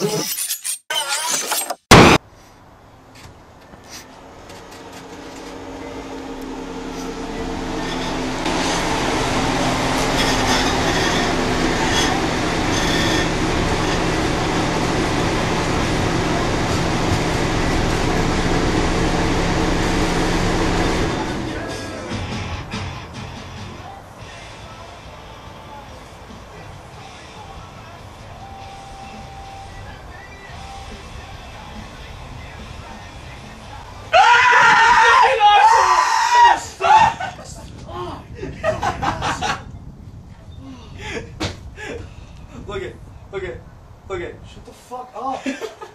Look it, look it, look it. Shut the fuck up.